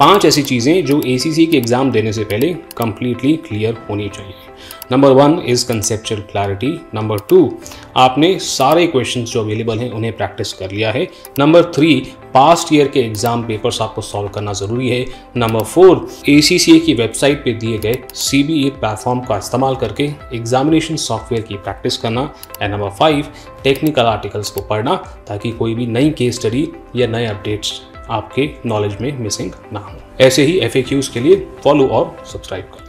पांच ऐसी चीज़ें जो एसीसी के एग्ज़ाम देने से पहले कम्प्लीटली क्लियर होनी चाहिए। Number 1 is conceptual clarity. Number 2 आपने सारे क्वेश्चंस जो अवेलेबल हैं उन्हें प्रैक्टिस कर लिया है। नंबर 3 पास्ट ईयर के एग्ज़ाम पेपर्स आपको सॉल्व करना ज़रूरी है। नंबर 4 ACCA की वेबसाइट पे दिए गए CBE प्लेटफॉर्म का इस्तेमाल करके एग्जामिनेशन सॉफ्टवेयर की प्रैक्टिस करना। एंड नंबर 5 टेक्निकल आर्टिकल्स को पढ़ना ताकि कोई भी नई केस स्टडी या नए अपडेट्स आपके नॉलेज में मिसिंग ना हो। ऐसे ही FAQs के लिए फॉलो और सब्सक्राइब करें।